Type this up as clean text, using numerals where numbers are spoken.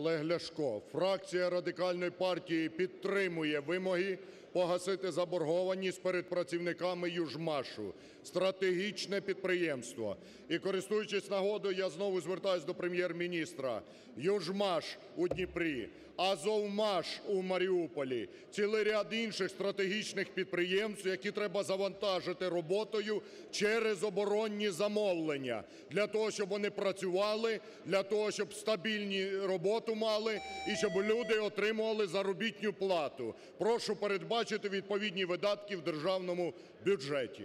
Олег Ляшко. Фракція Радикальної партії підтримує вимоги погасити заборгованість перед працівниками Южмашу. Стратегічне підприємство. І, користуючись нагодою, я знову звертаюся до прем'єр-міністра. Южмаш у Дніпрі, Азовмаш у Маріуполі, цілий ряд інших стратегічних підприємств, які треба завантажити роботою через оборонні замовлення, для того, щоб вони працювали, для того, щоб стабільні роботу мали і щоб люди отримували заробітну плату. Прошу передбачити відповідні видатки в державному бюджеті.